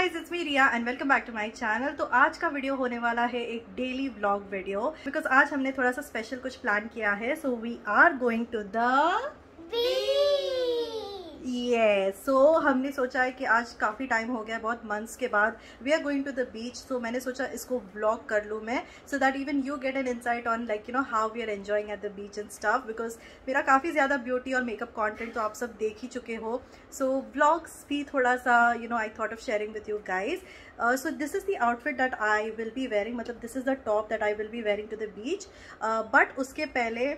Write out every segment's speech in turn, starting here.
Guys it's me Riya and welcome back to my channel. तो आज का वीडियो होने वाला है एक डेली व्लॉग वीडियो, बिकॉज आज हमने थोड़ा सा स्पेशल कुछ प्लान किया है। So we are going to the beach. So हमने सोचा है कि आज काफ़ी टाइम हो गया, बहुत मंथ्स के बाद we are going to the beach. So मैंने सोचा इसको व्लॉग कर लूँ मैं, so that even you get an insight on like you know how we are enjoying at the beach and stuff, because मेरा काफ़ी ज़्यादा ब्यूटी और मेकअप कॉन्टेंट तो आप सब देख ही चुके हो। सो व्लॉग्स भी थोड़ा सा you know I thought of sharing with you guys. So this is the outfit that I will be wearing, मतलब this is the top that I will be wearing to the beach. But उसके पहले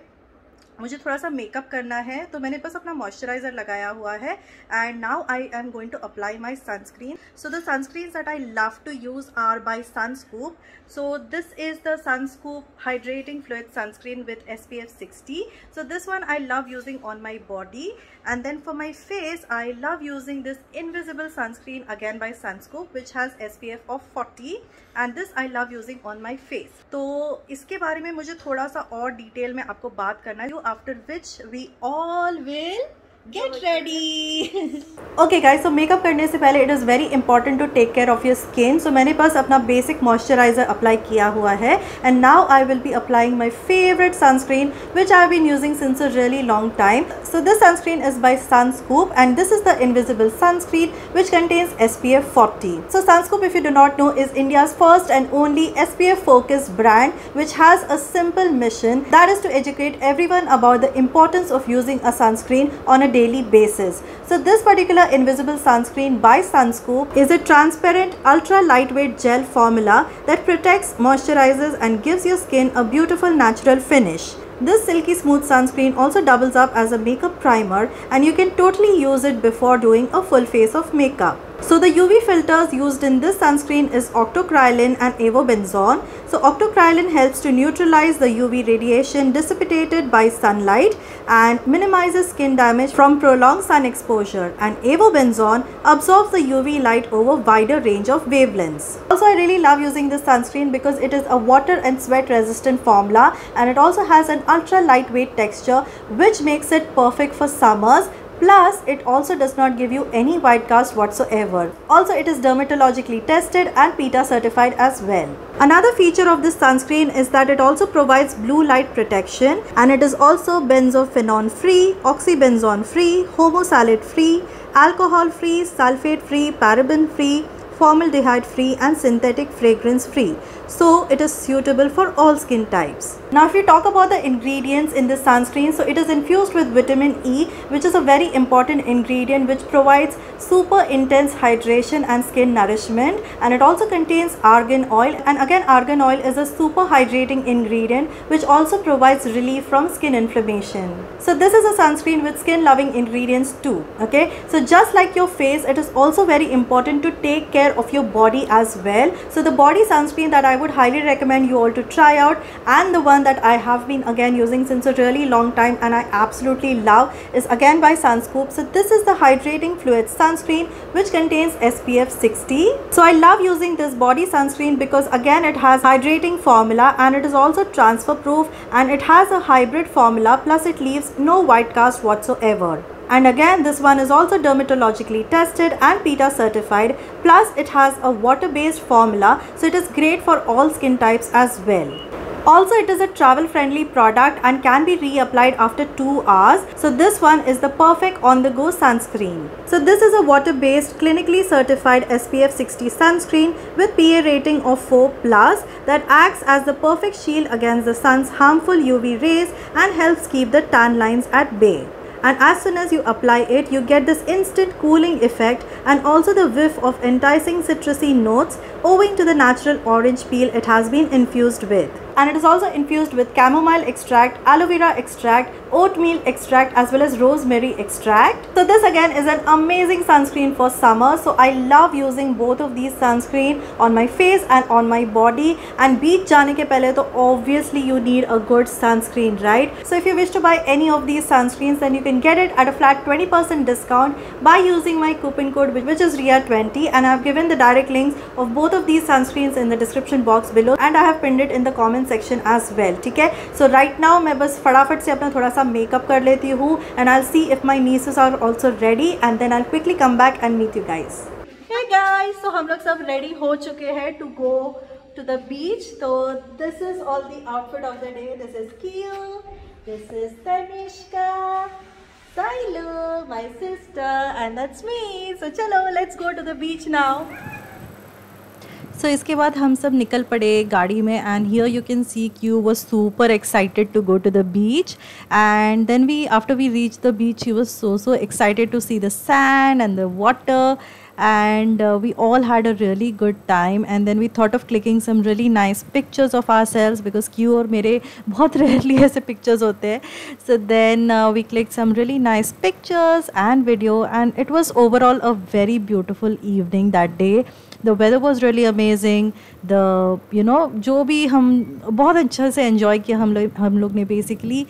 मुझे थोड़ा सा makeup करना है, तो मैंने बस अपना मॉइस्चराइजर लगाया हुआ है and now I am going to apply my sunscreen. So the sunscreens that I love to use are by Sunscoop. So this is the Sunscoop hydrating fluid sunscreen with SPF 60. So this one I love using on my body and then for my face I love using this invisible sunscreen again by Sunscoop which has SPF of 40 and this I love using on my face. तो इसके बारे में मुझे थोड़ा सा और detail में आपको बात करना है, after which we all will get ready. Okay guys, so makeup करने से पहले it is very important to take care of your skin. So मैंने बस अपना basic moisturizer apply किया हुआ है and now I will be applying my favorite sunscreen which I have been using since a really long time. So this sunscreen is by Sunscoop and this is the invisible sunscreen which contains SPF 40. So Sunscoop, if you do not know, is India's first and only SPF focused brand which has a simple mission, that is to educate everyone about the importance of using a sunscreen on a daily basis. So this particular invisible sunscreen by Sunscoop is a transparent ultra lightweight gel formula that protects, moisturizes and gives your skin a beautiful natural finish. This silky smooth sunscreen also doubles up as a makeup primer and you can totally use it before doing a full face of makeup. So the UV filters used in this sunscreen is Octocrylene and Avobenzone. So Octocrylene helps to neutralize the UV radiation dissipated by sunlight and minimizes skin damage from prolonged sun exposure, and Avobenzone absorbs the UV light over wider range of wavelengths. Also I really love using this sunscreen because it is a water and sweat resistant formula and it also has an ultra lightweight texture which makes it perfect for summers. Plus, it also does not give you any white cast whatsoever. Also, it is dermatologically tested and PETA certified as well. Another feature of this sunscreen is that it also provides blue light protection and it is also benzophenone free, oxybenzone free, homosalate free, alcohol free, sulfate free, paraben free, formaldehyde free and synthetic fragrance free. So it is suitable for all skin types. Now if you talk about the ingredients in this sunscreen, so it is infused with vitamin E, which is a very important ingredient which provides super intense hydration and skin nourishment, and it also contains argan oil, and again argan oil is a super hydrating ingredient which also provides relief from skin inflammation. So this is a sunscreen with skin loving ingredients too. Okay, so just like your face, it is also very important to take care of your body as well. So the body sunscreen that I would highly recommend you all to try out, and the one that I have been again using since a really long time and I absolutely love, is again by Sunscoop. So this is the hydrating fluid sunscreen which contains SPF 60. So I love using this body sunscreen because again it has hydrating formula and it is also transfer proof and it has a hybrid formula, plus it leaves no white cast whatsoever. And again this one is also dermatologically tested and PETA certified, plus it has a water-based formula, so it is great for all skin types as well. Also it is a travel friendly product and can be reapplied after 2 hours. So this one is the perfect on the go sunscreen. So this is a water based clinically certified SPF 60 sunscreen with PA rating of 4+ that acts as the perfect shield against the sun's harmful UV rays and helps keep the tan lines at bay. And as soon as you apply it, you get this instant cooling effect and also the whiff of enticing citrusy notes owing to the natural orange peel it has been infused with. And it is also infused with chamomile extract, aloe vera extract, oatmeal extract as well as rosemary extract. So this again is an amazing sunscreen for summer. So I love using both of these sunscreen on my face and on my body, and beach jaane ke pehle to obviously you need a good sunscreen, right? So if you wish to buy any of these sunscreens, then you can get it at a flat 20% discount by using my coupon code which is RIA20, and I have given the direct links of both of these sunscreens in the description box below and I have pinned it in the comment section as well. ठीक है, सो right now मैं बस फटाफट से अपना थोड़ा सा makeup कर लेती हूँ and I will see if my nieces are also ready and then I will quickly come back and meet you guys. Guys, तो हम लोग सब रेडी हो चुके हैं to go to the beach. तो this is all the outfit of the day. This is Kiyo, this is Tanishka, silo, my sister and that's me. So चलो let's go to the beach now. So इसके बाद हम सब निकल पड़े गाड़ी में and here you can see Kyu was super excited to go to the beach and then we after we reach the beach he was so excited to see the sand and the water and we all had a really good time and then we thought of clicking some really nice pictures of ourselves because Q और मेरे बहुत rarely ऐसे pictures होते हैं। So then we clicked some really nice pictures and video and it was overall a very beautiful evening that day. The weather was really amazing. The you know जो भी हम बहुत अच्छे से enjoy किया हम लोग ने basically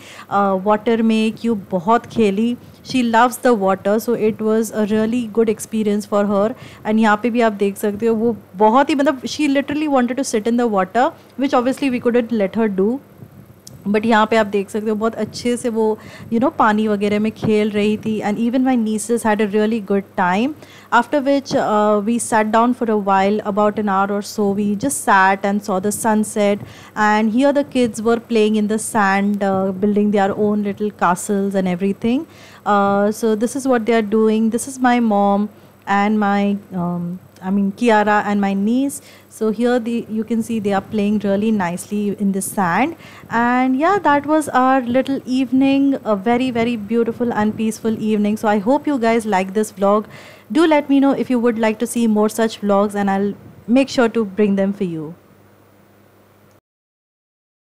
water में Q बहुत खेली। She loves the water so it was a really good experience for her and यहाँ पे भी आप देख सकते हो वो बहुत ही मतलब she literally wanted to sit in the water which obviously we couldn't let her do but यहाँ पे आप देख सकते हो बहुत अच्छे से वो you know पानी वगैरह में खेल रही थी and even my nieces had a really good time after which we sat down for a while about an hour or so we just sat and saw the sunset and here the kids were playing in the sand building their own little castles and everything so this is what they are doing. This is my mom and my Kiara and my niece. So here you can see they are playing really nicely in the sand and yeah that was our little evening, a very very beautiful and peaceful evening. So I hope you guys like this vlog. Do let me know if you would like to see more such vlogs and I'll make sure to bring them for you.